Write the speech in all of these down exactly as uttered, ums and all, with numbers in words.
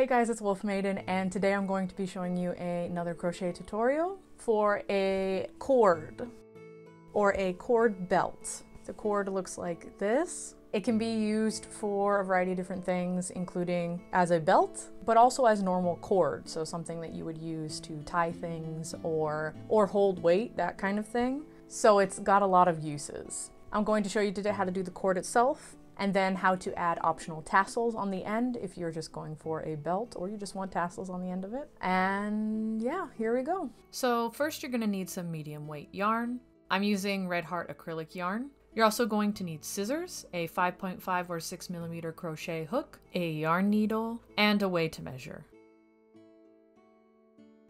Hey guys, it's Wolf Maiden, and today I'm going to be showing you a, another crochet tutorial for a cord or a cord belt. The cord looks like this. It can be used for a variety of different things, including as a belt, but also as normal cord. So something that you would use to tie things or, or hold weight, that kind of thing. So it's got a lot of uses. I'm going to show you today how to do the cord itself, and then how to add optional tassels on the end if you're just going for a belt or you just want tassels on the end of it. And yeah, here we go. So first you're gonna need some medium weight yarn. I'm using Red Heart acrylic yarn. You're also going to need scissors, a five point five or six millimeter crochet hook, a yarn needle, and a way to measure.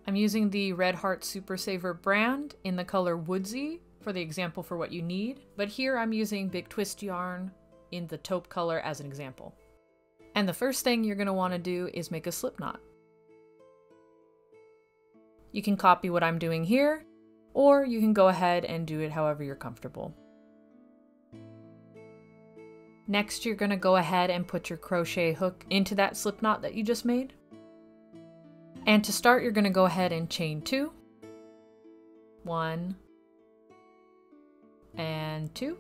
I'm using the Red Heart Super Saver brand in the color Woodsy for the example for what you need. But here I'm using Big Twist yarn in the taupe color as an example. And the first thing you're gonna wanna do is make a slip knot. You can copy what I'm doing here, or you can go ahead and do it however you're comfortable. Next, you're gonna go ahead and put your crochet hook into that slip knot that you just made. And to start, you're gonna go ahead and chain two. One, and two.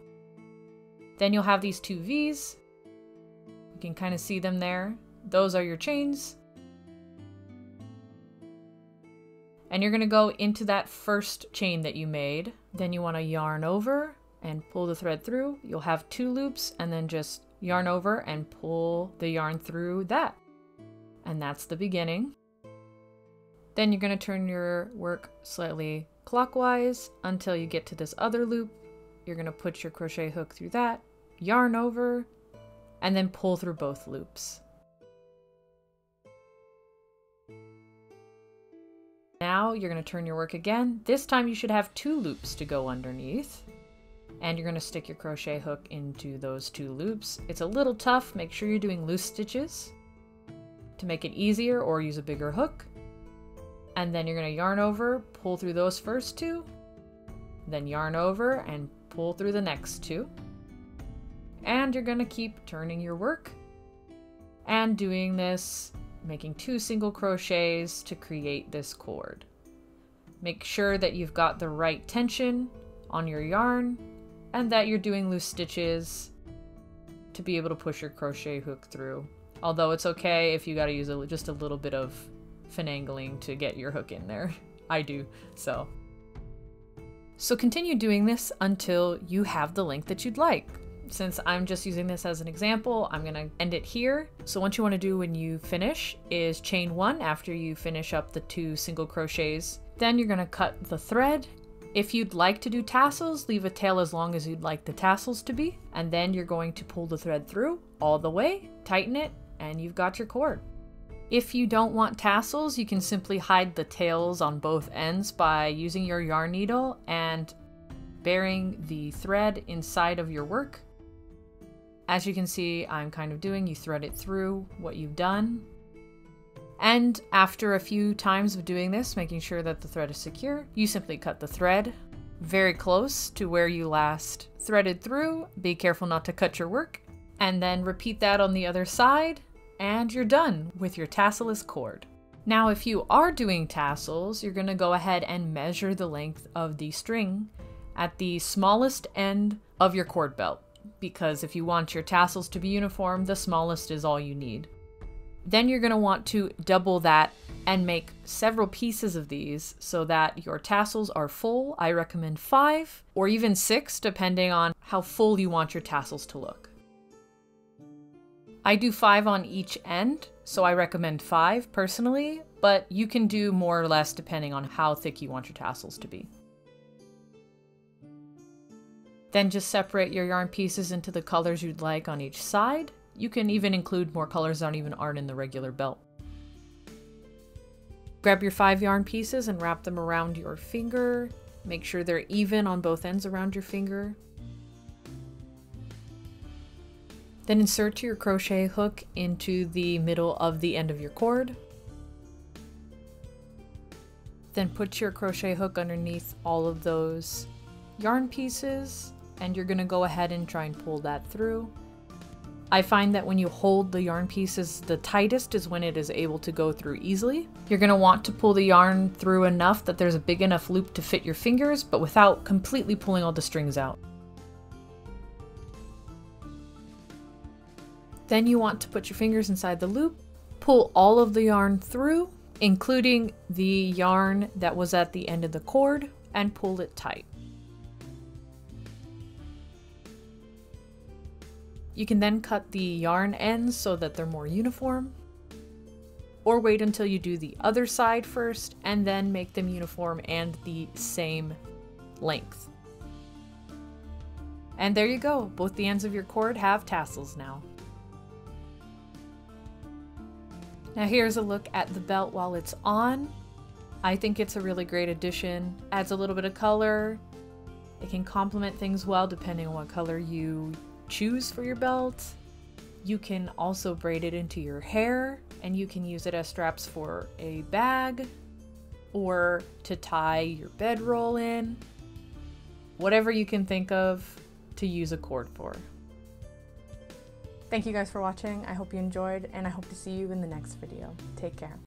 Then you'll have these two V's. You can kind of see them there. Those are your chains. And you're gonna go into that first chain that you made. Then you wanna yarn over and pull the thread through. You'll have two loops and then just yarn over and pull the yarn through that. And that's the beginning. Then you're gonna turn your work slightly clockwise until you get to this other loop. You're gonna put your crochet hook through that, yarn over, and then pull through both loops. Now you're gonna turn your work again. This time you should have two loops to go underneath, and you're gonna stick your crochet hook into those two loops. It's a little tough. Make sure you're doing loose stitches to make it easier, or use a bigger hook. And then you're gonna yarn over, pull through those first two, then yarn over and pull through the next two. And you're gonna keep turning your work and doing this, making two single crochets to create this cord. Make sure that you've got the right tension on your yarn and that you're doing loose stitches to be able to push your crochet hook through. Although it's okay if you gotta use a, just a little bit of finagling to get your hook in there. I do, so. So continue doing this until you have the length that you'd like. Since I'm just using this as an example, I'm gonna end it here. So what you wanna do when you finish is chain one after you finish up the two single crochets. Then you're gonna cut the thread. If you'd like to do tassels, leave a tail as long as you'd like the tassels to be. And then you're going to pull the thread through all the way, tighten it, and you've got your cord. If you don't want tassels, you can simply hide the tails on both ends by using your yarn needle and burying the thread inside of your work. As you can see, I'm kind of doing, you thread it through what you've done. And after a few times of doing this, making sure that the thread is secure, you simply cut the thread very close to where you last threaded through. Be careful not to cut your work, and then repeat that on the other side. And you're done with your tasselless cord. Now, if you are doing tassels, you're gonna go ahead and measure the length of the string at the smallest end of your cord belt, because if you want your tassels to be uniform, the smallest is all you need. Then you're gonna want to double that and make several pieces of these so that your tassels are full. I recommend five or even six, depending on how full you want your tassels to look. I do five on each end, so I recommend five personally, but you can do more or less depending on how thick you want your tassels to be. Then just separate your yarn pieces into the colors you'd like on each side. You can even include more colors that even aren't in the regular belt. Grab your five yarn pieces and wrap them around your finger. Make sure they're even on both ends around your finger. Then insert your crochet hook into the middle of the end of your cord. Then put your crochet hook underneath all of those yarn pieces, and you're gonna go ahead and try and pull that through. I find that when you hold the yarn pieces the tightest is when it is able to go through easily. You're going to want to pull the yarn through enough that there's a big enough loop to fit your fingers, but without completely pulling all the strings out. Then you want to put your fingers inside the loop, pull all of the yarn through, including the yarn that was at the end of the cord, and pull it tight. You can then cut the yarn ends so that they're more uniform, or wait until you do the other side first and then make them uniform and the same length. And there you go, both the ends of your cord have tassels now. Now here's a look at the belt while it's on. I think it's a really great addition. Adds a little bit of color. It can complement things well depending on what color you choose for your belt. You can also braid it into your hair, and you can use it as straps for a bag or to tie your bedroll in. Whatever you can think of to use a cord for. Thank you guys for watching. I hope you enjoyed, and I hope to see you in the next video. Take care.